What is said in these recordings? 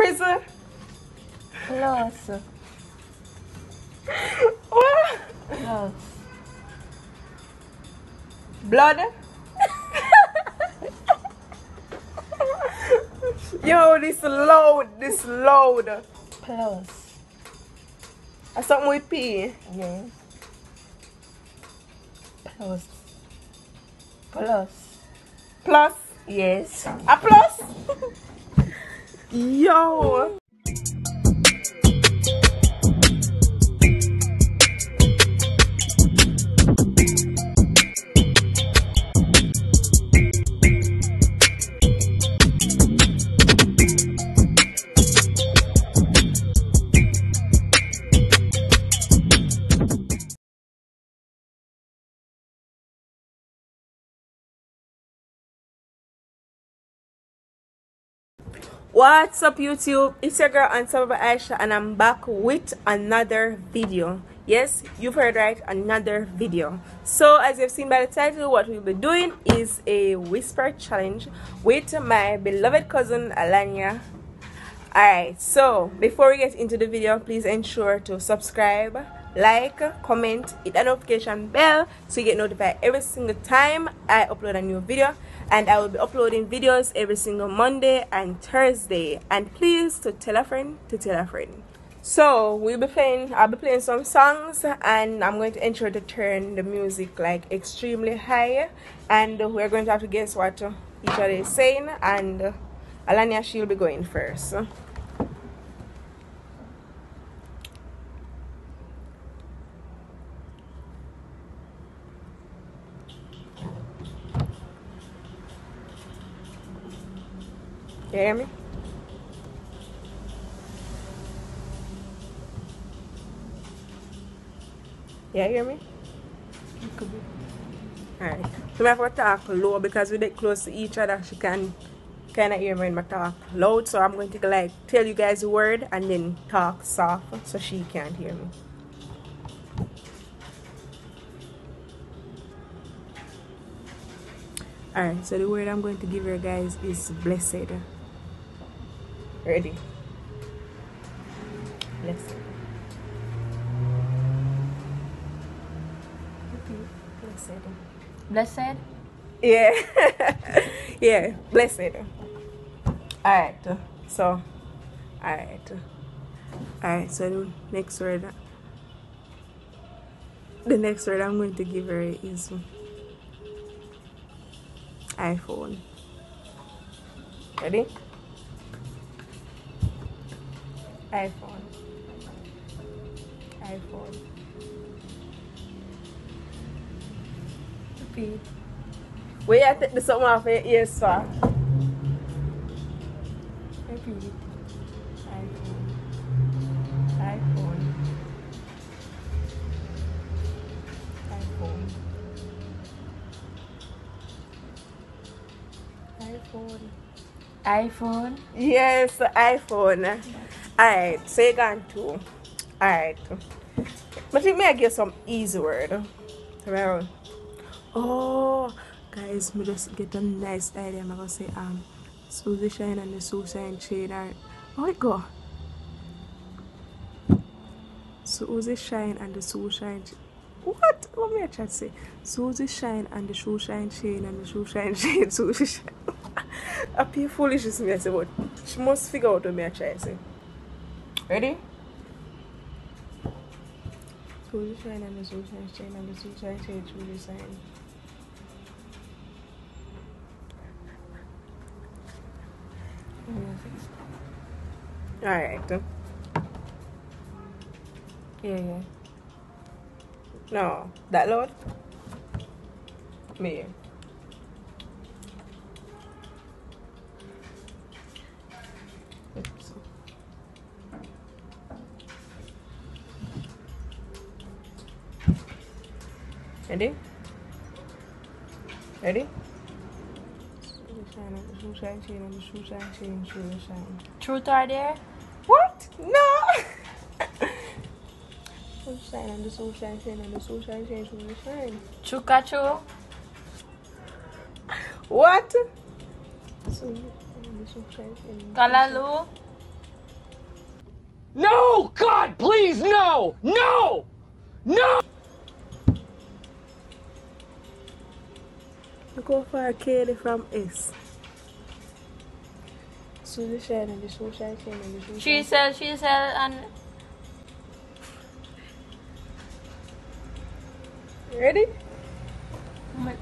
prison? Close. What? Close. Blood? Yo, this load. Close. Something with P? Yes. Close. Plus? Yes. A plus? Yo! What's up YouTube, it's your girl Unstoppable Isha, and I'm back with another video. Yes, you've heard right, another video. So as you've seen by the title, what we'll be doing is a whisper challenge with my beloved cousin Alanya. Alright, so before we get into the video, please ensure to subscribe, like, comment, hit that notification bell so you get notified every single time I upload a new video. And I will be uploading videos every single Monday and Thursday. And please to tell a friend to tell a friend. So I'll be playing some songs, and I'm going to ensure to turn the music like extremely high, and we're going to have to guess what each other is saying, and Alanya, she'll be going first. You hear me? Yeah, you hear me? It could be. Alright. So I have to talk low because we get close to each other. She can kind of hear me when I talk loud. So I'm going to like tell you guys a word and then talk soft so she can't hear me. Alright, so the word I'm going to give you guys is blessed. Ready? Blessed. Blessed. Blessed? Yeah. Yeah, blessed. Alright, so. Alright, so the next word I'm going to give her is iPhone. Ready? iPhone. iPhone. Repeat. Wait, I take the something off your ears, sir. Repeat. iPhone. iPhone. iPhone. iPhone. Yes, iPhone. Alright, so you gone too. Alright. But let me give some easy word. Well, oh guys, me just get a nice idea. I'm gonna say Susie Shine and the Susan Chain are, oh my god. Susie Shine and the Susan. What? What may I try to say? Susie Shine and the Shoe Shine Chain and the Shoe Shine Chain, Susie Shine. I feel foolish is me, I say, but she must figure out what me I try to say. Ready? Susie Shine and the Shoe Shine Chain and the Shoe Shine Chain, Susie Shine. Alright. Yeah. No, that loud? Me. Oops. Ready? Truth are there? What? No! Sunshine and the sunshine, shine and the sunshine, shine, sunshine. Chukachu. What? Kalalu. No! God, please, no! No! No! Look how far Kaylee from is. So the shine and the sunshine came and the sunshine. She sell and... Ready? My... She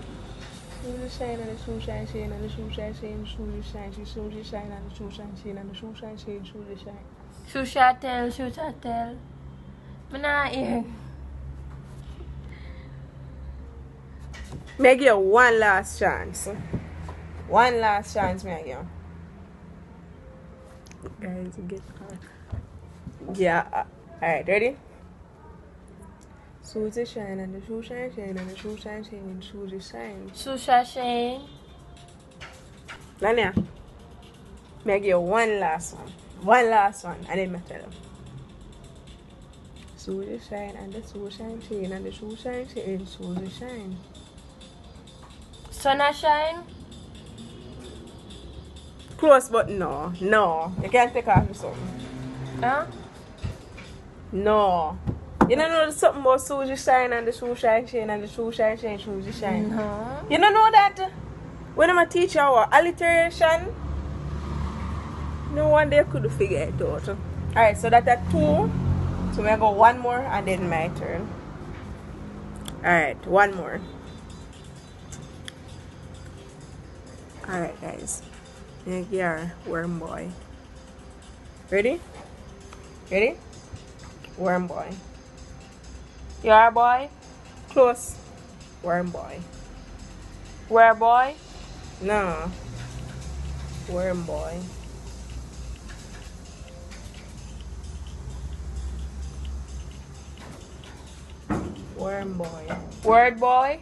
shine and the sunshine shine and the sunshine shine, she shine and the sunshine shine and the sunshine shine, she shine. Shusha tell. I'm not here. Make you one last chance. One last chance, make you. Guys, get hard. Yeah. Alright, ready? Suzy shine and the shoe shine, and the shoe shine, and Suzy shine. Shusha shine. Lanya, make you one last one. One last one, and then I tell them. Suzy shine and the sunshine shine and the sunshine shine, Suzy shine. Sunna shine? Close, but no. No. You can't take off something. Huh? No. You don't know something about Suzy shine and the sunshine shine and the sunshine shine, Suzy shine. No. You don't know that? When I'm a teacher or alliteration, no one there could figure it out. Alright, so that are two. So we go one more and then my turn. Alright, one more. Alright guys. Here, worm boy. Ready? Ready? Worm boy. You are boy? Close. Worm boy. Where boy? No. Worm boy. Worm boy. Word boy?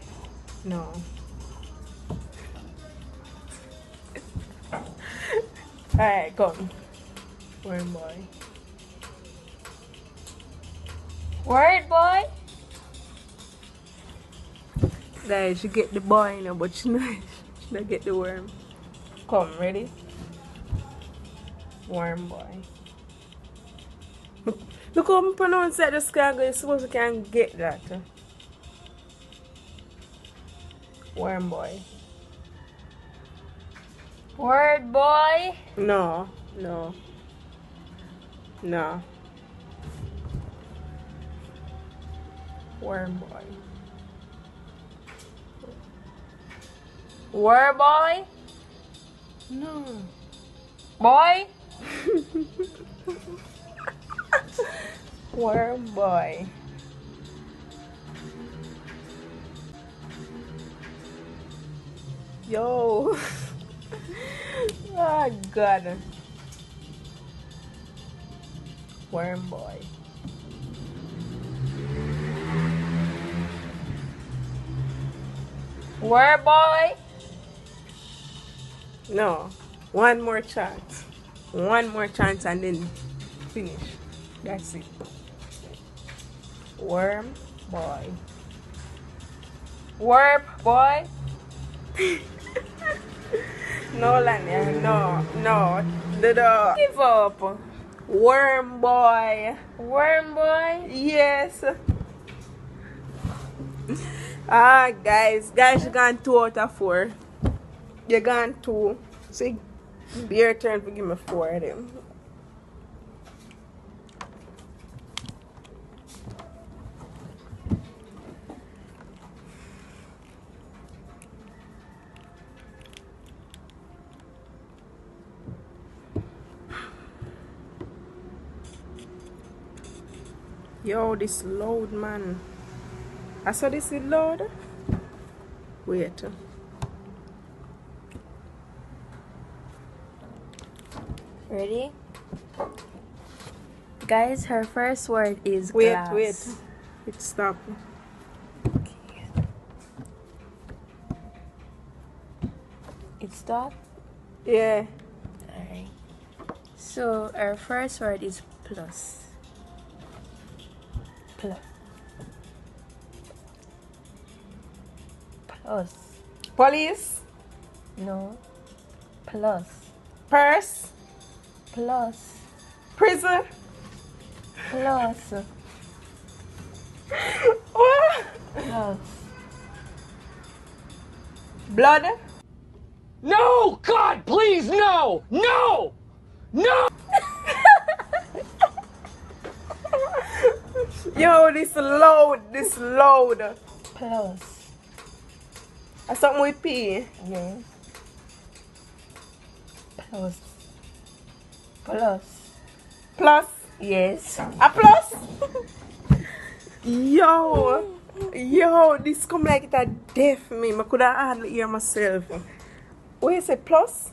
No. Alright, go. Worm boy. Word boy? Guys, you get the boy now, but you not get the worm. Come, ready? Worm boy. Look how I pronounce that, just can't go. You're supposed to can't get that. Worm boy. Word boy? No. Worm boy. Word boy? No. Boy? Worm boy. Yo. Oh God. Worm boy. Worm boy. No. One more chance. One more chance and then finish. That's it. Worm boy. Worm boy. No, Lanya. No. Give up. Worm boy. Worm boy? Yes. Ah, guys, you gone 2 out of 4. You gone 2. See, be your turn to give me 4 of them. Yo, this load, man. I saw this is load. Wait. Ready? Guys, her first word is glass. Wait. Stop. Okay. It stopped? Yeah. Alright. So, her first word is plus. Plus. Police? No. Plus. Purse? Plus. Prison? Close. Close. Blood? No! God, please, no! No! No! Yo, this load. Close. Something with P? Yeah. Close. Plus. Plus? Yes. A plus? Yo, this come like it a deaf me. I could have hardly hear myself. What you say, plus?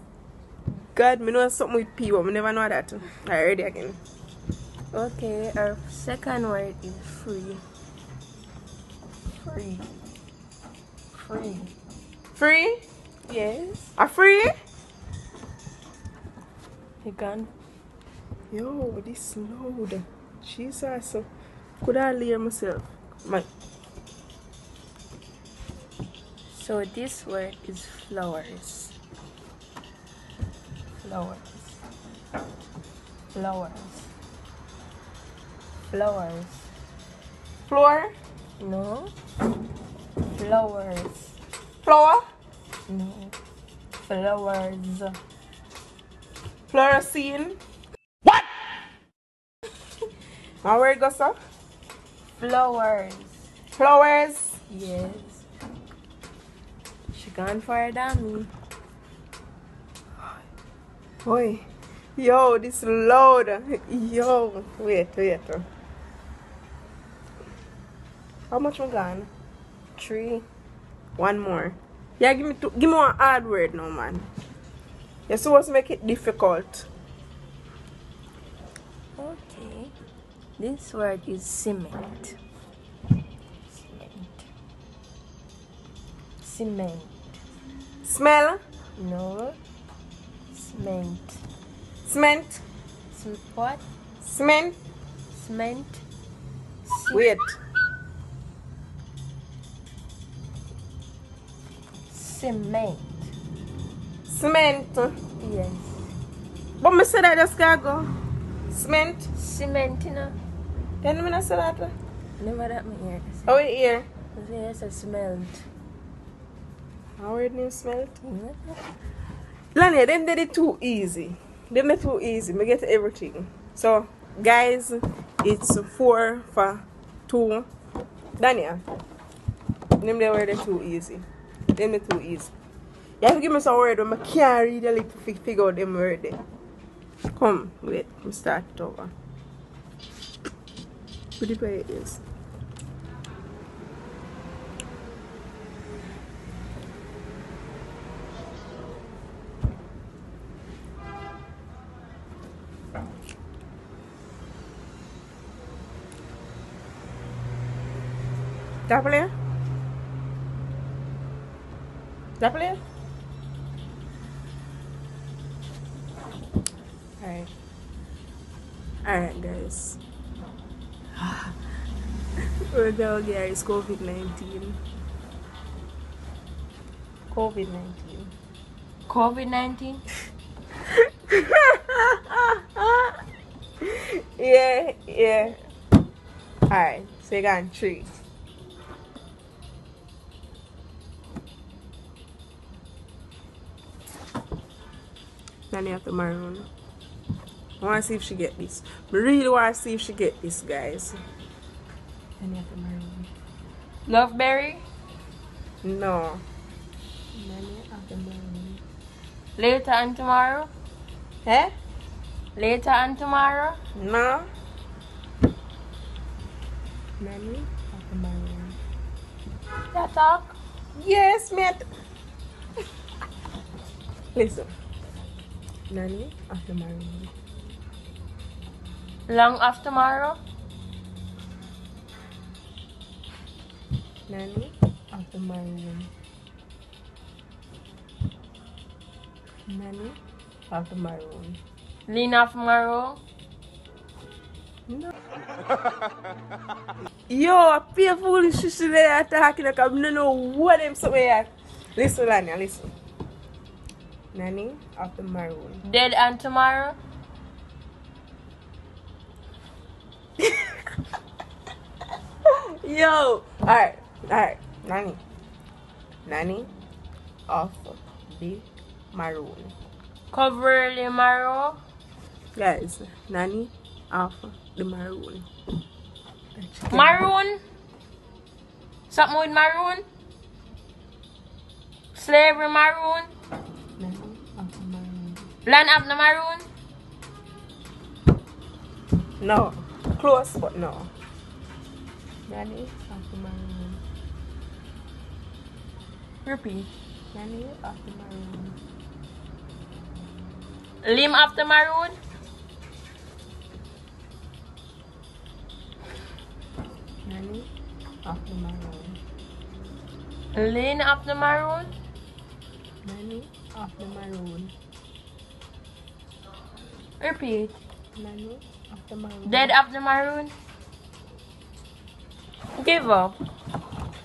God, I know something with P, but I never know that. Alright, ready again. Okay, our second word is free. Free. Free. Free? Yes. Are free? You gone? Yo, this load. Jesus. Could I hear myself? My. So this word is flowers. Flowers. Flowers. Flowers. Floor? No. Flowers. Flower? No. Flowers. Fluorescent? What? Now where it goes up? Flowers. Flowers? Yes. She gone for a dummy. Boy. Yo, this load. Yo. Wait. How much we gone? 3. 1 more. Yeah, give me one hard word now, man. You're supposed to make it difficult. Okay. This word is cement. Cement. Cement. Smell? No. Cement. Cement. What? Cement. Cement. Wait. Cement. Cement. Yes. But I said that just can't go. Cement. Cement, you know. Then I said that. Never that my ear. Oh, your ear? My ear said smelt. How did you smelt? Lanya, them did it too easy. Them did it too easy. We get everything. So, guys, it's 4 for 2. Danya, them they were too easy. Them too easy. You have to give me some word when I can't read a little figure out them word there. Come, wait, let me start it over. Put it where it is. Double? Double? Alright guys, we're going here. It's COVID-19. COVID-19. COVID-19? Yeah. Alright, so you got 3. Then you have to maroon. I want to see if she get this. I really want to see if she get this, guys. Any other maroon? Love berry? No. Any other maroon? Later and tomorrow? Eh? Later and tomorrow? No. Any other maroon? You talk? Yes, mate. Listen. Nanny after maroon. Long after tomorrow? Nanny after maroon. Nanny after maroon. Lean after maroon? No. Yo, I feel foolish today. I'm talking like I don't know what I'm saying. Listen, Lanya, listen. Nanny of the maroon. Dead and tomorrow? Yo! Alright. Nani of the maroon. Cover the marrow. Guys, Nani of the maroon. Maroon? Something with maroon? Slavery maroon? Land of the maroon? No. Close, but no. Nani of the maroon. Repeat. Nani of the maroon. Limb of the maroon. Nani of the maroon. Lane of the maroon. Nani of the maroon. Repeat. Nani of the maroon. Dead of the maroon. Give up.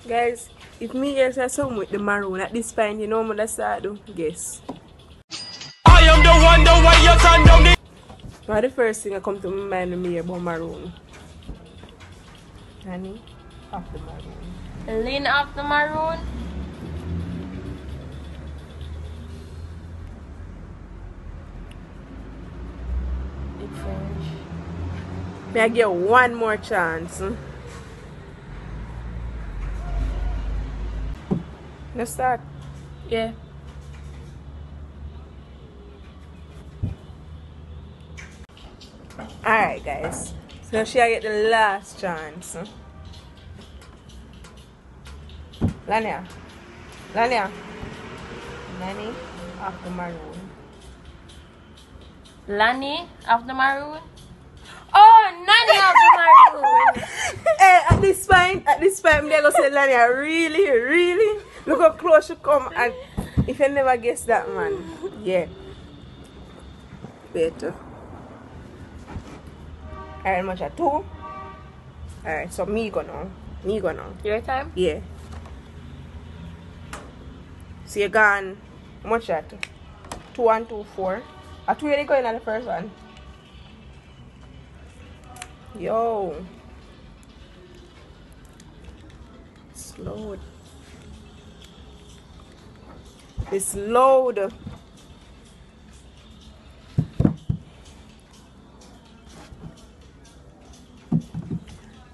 Guys, if me guess at something with the maroon at this point, you know what I do? Guess. I am the one, the way you turn down the... Now the first thing that comes to my mind is about maroon. Nani of the maroon. Lean of the maroon. It's French. May I get one more chance? Let's start. Yeah. Alright, guys. So now she'll get the last chance. Lanya. Nani of the maroon. Lani of the maroon. Oh, Nani of the maroon. Hey, at this point, they're going to say Lanya. Really? Look how close you come, and if you never guess that, man, yeah, better. Alright, much at 2. Alright, so me go now. Your time? Yeah. So you gone, much at 2 and 2, 4. At 2 you go in on the first one. Yo. Slow it. It's load.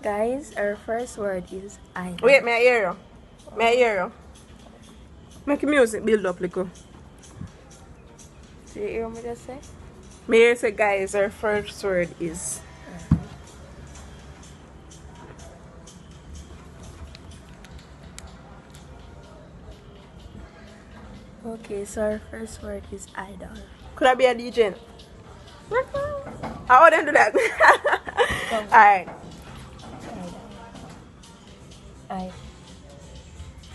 Guys, our first word is I. Wait, may I hear you? Make music build up, little. Do you hear me just say? May I hear you say, guys, our first word is. Okay, so our first word is idol. Could I be a DJ? I wouldn't do that. Alright.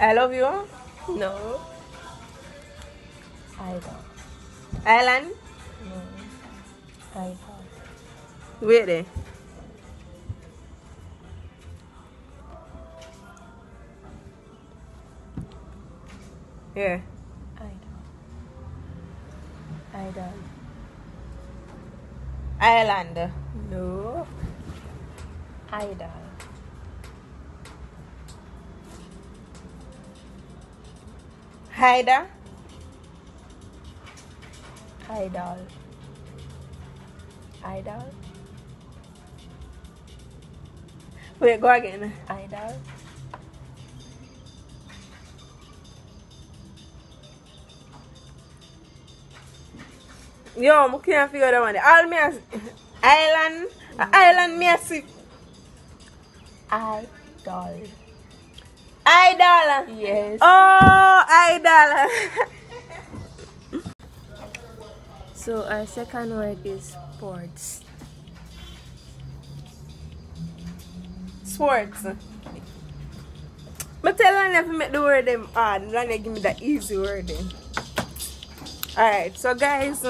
I love you? No. Idol. Island? No. Idol. Wait there. Yeah. Ireland. No. Idol. Haida. Idol. Wait, go again. Idol. Yo, I can't figure that one. All me as island music. Idol. Yes. Oh, idol. So our second word is sports. Sports. But tell them if you make the word them hard, and they give me the easy word then. Alright, so guys,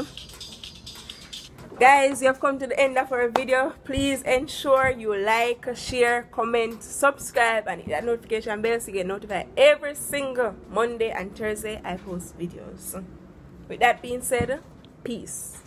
you have come to the end of our video. Please ensure you like, share, comment, subscribe, and hit that notification bell so you get notified every single Monday and Thursday I post videos. With that being said, peace.